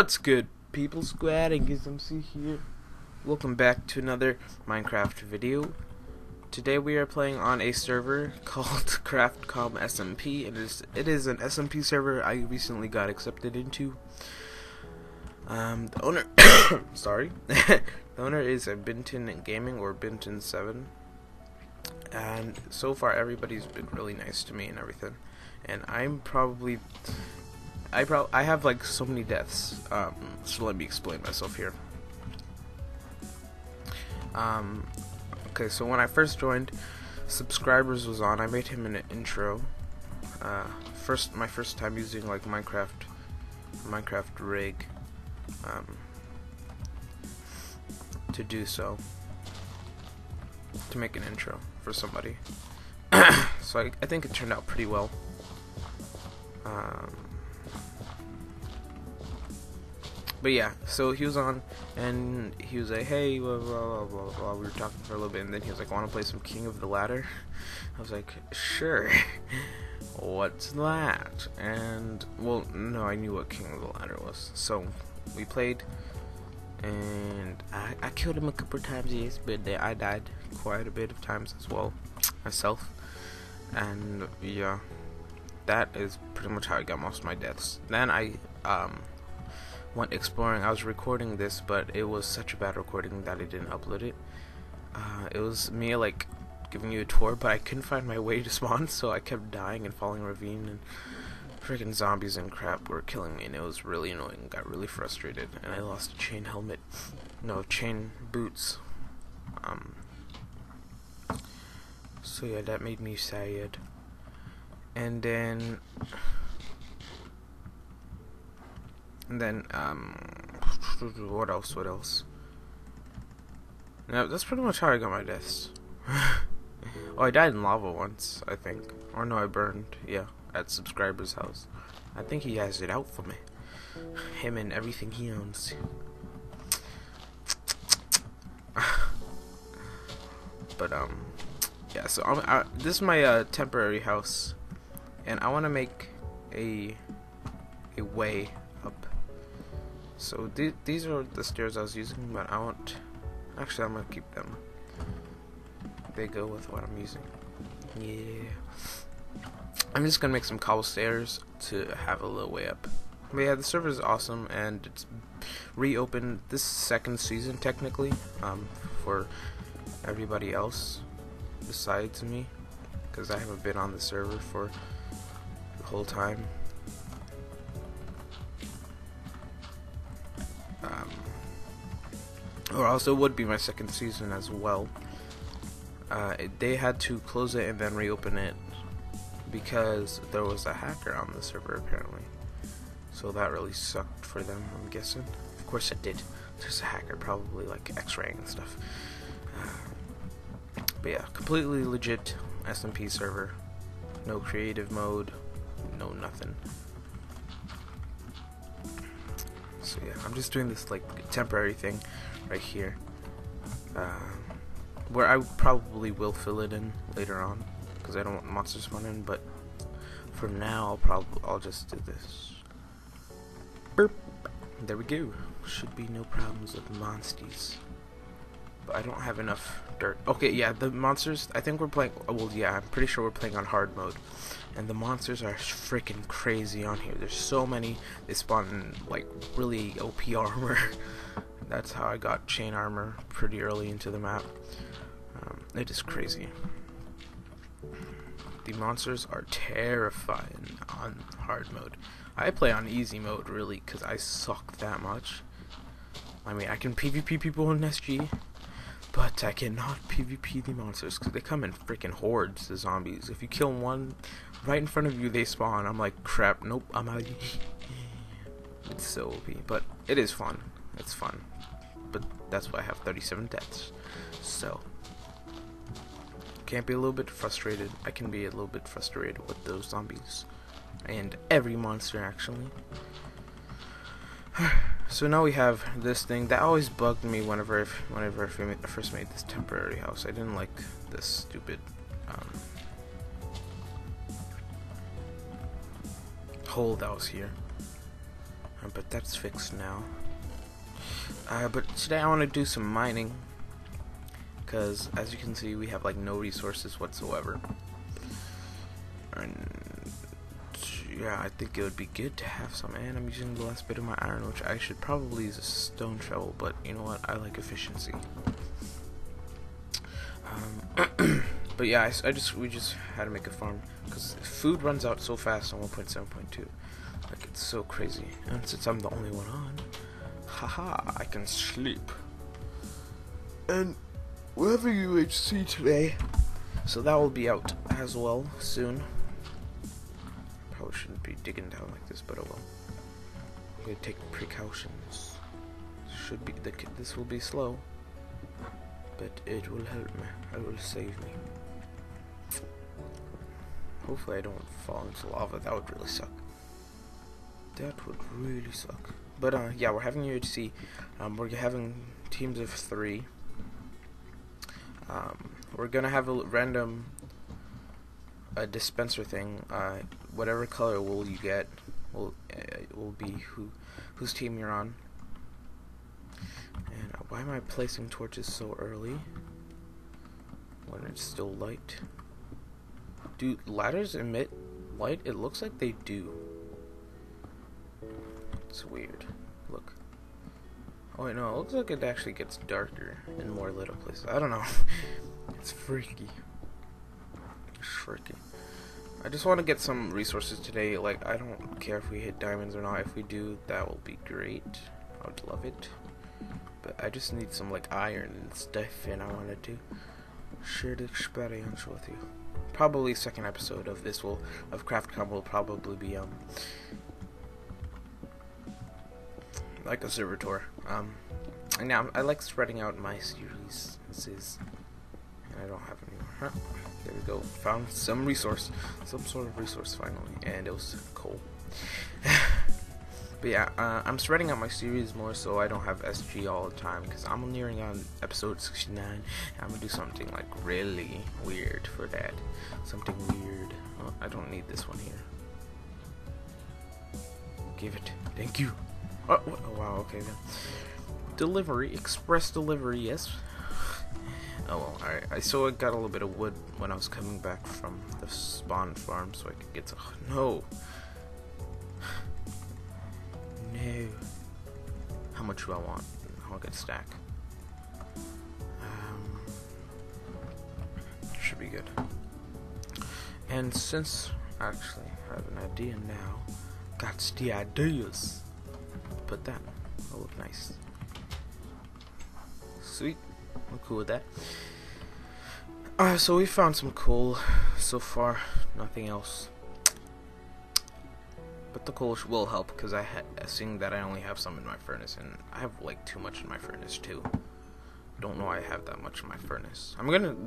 What's good, people squad? InkysMC here. Welcome back to another Minecraft video. Today we are playing on a server called CraftCom SMP. It is an SMP server I recently got accepted into. The owner, sorry, the owner is a BintonGaming or Binton 7. And so far, everybody's been really nice to me and everything. And I have like so many deaths. So let me explain myself here. Okay, so when I first joined, subscribers was on. I made him an intro. My first time using like Minecraft rig to do so, to make an intro for somebody. So I think it turned out pretty well. But yeah, so he was on, and he was like, hey, blah, blah, blah, blah, blah. We were talking for a little bit, and then he was like, I want to play some King of the Ladder. I was like, sure. What's that? And, well, no, I knew what King of the Ladder was. So we played, and I killed him a couple of times, yes, but I died quite a bit of times as well, myself. And, yeah, that is pretty much how I got most of my deaths. Then I, went exploring. I was recording this, but it was such a bad recording that I didn't upload it. It was me like giving you a tour, but I couldn't find my way to spawn, so I kept dying and falling ravine, and freaking zombies and crap were killing me, and it was really annoying. Got really frustrated, and I lost a chain helmet, no, chain boots. So yeah, that made me sad. And then. What else? No, that's pretty much how I got my deaths. Oh, I died in lava once, I think. Or no, I burned, yeah, at subscriber's house. I think he has it out for me. Him and everything he owns. But, yeah, so this is my temporary house. And I want to make a way up. So these are the stairs I was using, but I won't. Actually, I'm gonna keep them. They go with what I'm using. Yeah. I'm just gonna make some cobble stairs to have a little way up. But yeah, the server is awesome, and it's reopened this second season technically, for everybody else besides me, because I haven't been on the server for the whole time. Or also would be my second season as well. They had to close it and then reopen it because there was a hacker on the server apparently. So that really sucked for them, I'm guessing. Of course it did. There's a hacker probably like x-raying and stuff. But yeah, completely legit SMP server. No creative mode, no nothing. So yeah, I'm just doing this like temporary thing right here, where I probably will fill it in later on because I don't want monsters to spawn in. But for now, I'll just do this. Burp. There we go. Should be no problems with monsties. But I don't have enough dirt. Okay, yeah, the monsters. I think we're playing. Well, yeah, I'm pretty sure we're playing on hard mode, and the monsters are freaking crazy on here. There's so many. They spawn in like really OP armor. That's how I got chain armor pretty early into the map. It is crazy. The monsters are terrifying on hard mode. I play on easy mode really because I suck that much. I mean, I can PvP people in SG, but I cannot PvP the monsters because they come in freaking hordes, the zombies. If you kill one right in front of you, they spawn. I'm like, crap, nope, I'm out. It's so OP, but it is fun. It's fun. But that's why I have 37 deaths. So can't be a little bit frustrated. I can be a little bit frustrated with those zombies and every monster actually. So now we have this thing that always bugged me whenever I first made this temporary house. I didn't like this stupid hole that was here. but that's fixed now. But today I want to do some mining, because as you can see we have like no resources whatsoever, and yeah, I think it would be good to have some. And I'm using the last bit of my iron, which I should probably use a stone shovel, but you know what, I like efficiency. But yeah, we just had to make a farm because food runs out so fast on 1.7.2, like it's so crazy. And since I'm the only one on, haha, I can sleep. And we'll have a UHC today, so that will be out as well soon. Probably shouldn't be digging down like this, but oh well. I'm gonna take precautions. This will be slow, but it will help me. It will save me. Hopefully I don't fall into lava. That would really suck. That would really suck. But yeah, we're having UHC. We're having teams of 3. We're gonna have a random dispenser thing. Whatever color you get will be whose team you're on. And why am I placing torches so early when it's still light? Do ladders emit light? It looks like they do. It's weird. Look. Oh wait, no, it looks like it actually gets darker in more little places. I don't know. It's freaky. Freaky. I just want to get some resources today. Like, I don't care if we hit diamonds or not. If we do, that will be great. I would love it. But I just need some like iron and stuff, and I wanted to share the experience with you. Probably second episode of this of CraftCom will probably be like a server tour. And now I like spreading out my series. And I don't have any more. Huh? There we go. Found some resource, some sort of resource finally, and it was coal. But yeah, I'm spreading out my series more so I don't have SG all the time, because I'm nearing on episode 69, and I'm going to do something like really weird for that. Something weird. Oh, I don't need this one here. Give it. Thank you. Oh, oh wow, okay then. Delivery. Express delivery, yes. Oh well, alright. I got a little bit of wood when I was coming back from the spawn farm, so I could get some. No! No. How much do I want? I'll get a stack. Should be good. And since actually I have an idea now, got the ideas. Put that. That'll look nice. Sweet. I'm cool with that. So we found some coal so far. Nothing else. But the coal will help, because seeing that I only have some in my furnace, and I have like too much in my furnace too. Don't know why I have that much in my furnace.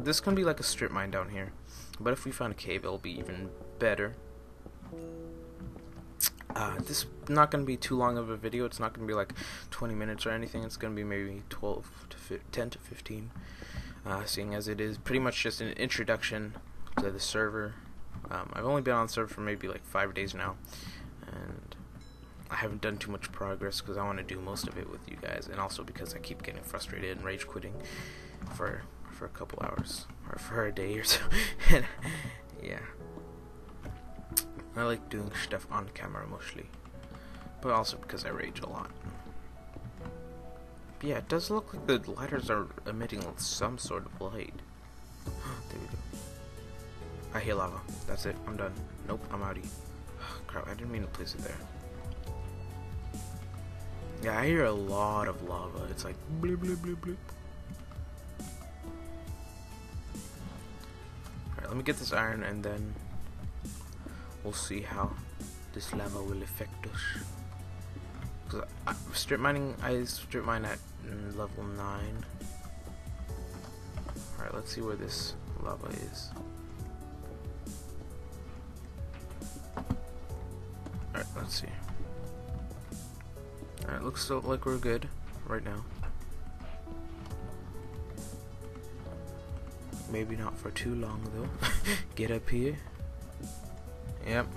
This can be like a strip mine down here, but if we find a cave, it'll be even better. This not gonna be too long of a video. It's not gonna be like 20 minutes or anything. It's gonna be maybe 10 to 15, seeing as it is pretty much just an introduction to the server. I've only been on the server for maybe like 5 days now, and I haven't done too much progress because I want to do most of it with you guys, and also because I keep getting frustrated and rage quitting for a couple hours or for a day or so. And yeah, I like doing stuff on camera mostly, but also because I rage a lot. But yeah, it does look like the ladders are emitting some sort of light. There we go. I hear lava. That's it. I'm done. Nope, I'm outie. Crap, I didn't mean to place it there. Yeah, I hear a lot of lava. It's like bleep, bleep, bleep, bleep. Alright, let me get this iron, and then we'll see how this lava will affect us. Because I strip mine at level 9. Alright, let's see where this lava is. Let's see. Alright, looks like we're good right now. Maybe not for too long though. Get up here. Yep.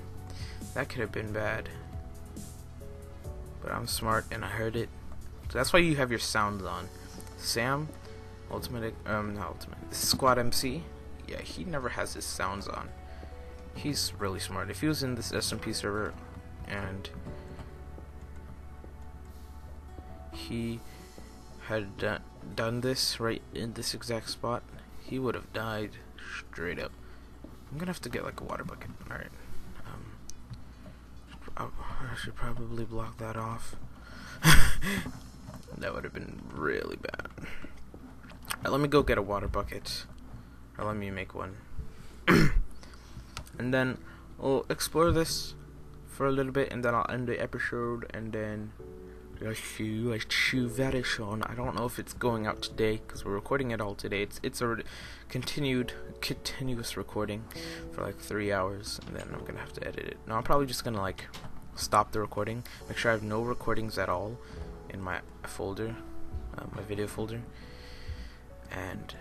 That could have been bad. but I'm smart and I heard it. So that's why you have your sounds on. Sam, Squad MC, yeah, he never has his sounds on. He's really smart. If he was in this SMP server and he had done this right in this exact spot, he would have died straight up. I'm gonna have to get like a water bucket. Alright. I should probably block that off. That would have been really bad. Alright, let me go get a water bucket. Or let me make one. And then we'll explore this for a little bit, and then I'll end the episode, and then I don't know if it's going out today because we're recording it all today. It's a continuous recording for like 3 hours, and then I'm gonna have to edit it. No, I'm probably just gonna like stop the recording, make sure I have no recordings at all in my folder, my video folder, and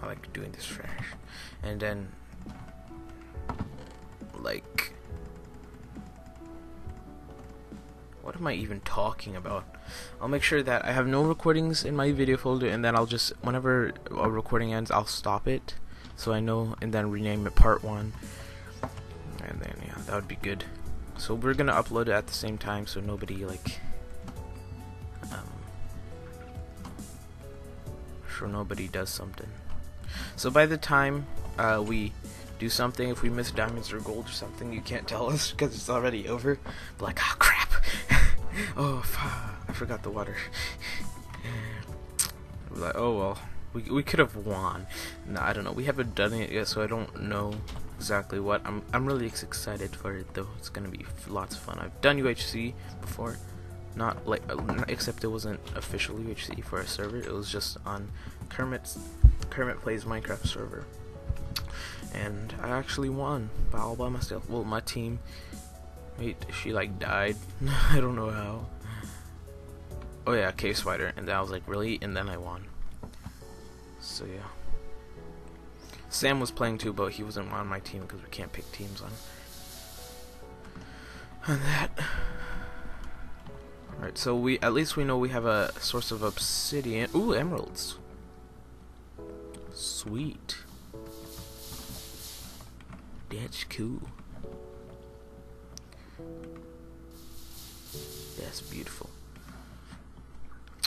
I like doing this fresh, and then like. What am I even talking about? I'll make sure that I have no recordings in my video folder, and then I'll just, whenever a recording ends, I'll stop it, so I know, and then rename it Part 1, and then, yeah, that would be good. So we're gonna upload it at the same time, so nobody, like, sure nobody does something. So by the time, we do something, if we miss diamonds or gold or something, you can't tell us, because it's already over. But like, ah, oh, crap. Oh, I forgot the water. Like, oh well, we could have won. No, I don't know. We haven't done it yet, so I don't know exactly what. I'm really excited for it though. It's gonna be lots of fun. I've done UHC before, not like except it wasn't official UHC for a server. It was just on Kermit Plays Minecraft server, and I actually won by all by myself. Well, my team. Wait, she like died. I don't know how. Oh yeah, cave spider, and then I was like, really? And then I won. So yeah. Sam was playing too, but he wasn't on my team because we can't pick teams on that. All right, so we at least we know we have a source of obsidian. Ooh, emeralds. Sweet. That's cool. That's beautiful.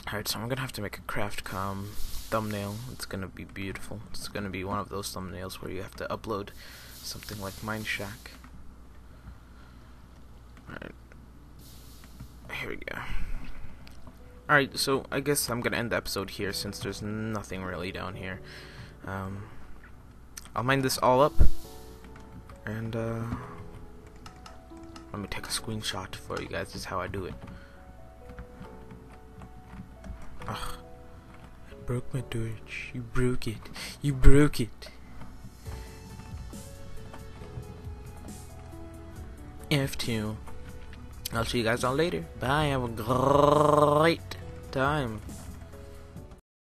Alright, so I'm gonna have to make a CraftCom thumbnail. It's gonna be beautiful. It's gonna be one of those thumbnails where you have to upload something like MineShack. Alright. Here we go. Alright, so I guess I'm gonna end the episode here since there's nothing really down here. I'll mine this all up. And, let me take a screenshot for you guys. This is how I do it. Ugh. I broke my torch. You broke it. You broke it. F2. I'll see you guys all later. Bye. Have a great time.